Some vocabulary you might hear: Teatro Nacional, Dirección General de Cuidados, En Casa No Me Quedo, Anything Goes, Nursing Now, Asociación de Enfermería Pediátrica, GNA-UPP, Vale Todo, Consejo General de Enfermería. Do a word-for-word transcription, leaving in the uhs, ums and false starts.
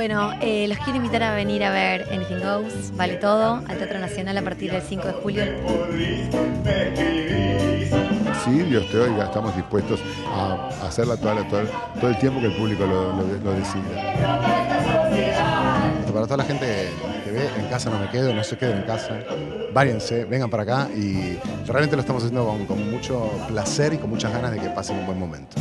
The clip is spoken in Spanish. Bueno, eh, los quiero invitar a venir a ver Anything Goes, Vale Todo, al Teatro Nacional a partir del cinco de julio. Sí, Dios te oiga, estamos dispuestos a hacerla toda, la, toda todo el tiempo que el público lo, lo, lo decida. Para toda la gente que ve En Casa No Me Quedo, no se queden en casa, váyanse, vengan para acá y realmente lo estamos haciendo con, con mucho placer y con muchas ganas de que pasen un buen momento.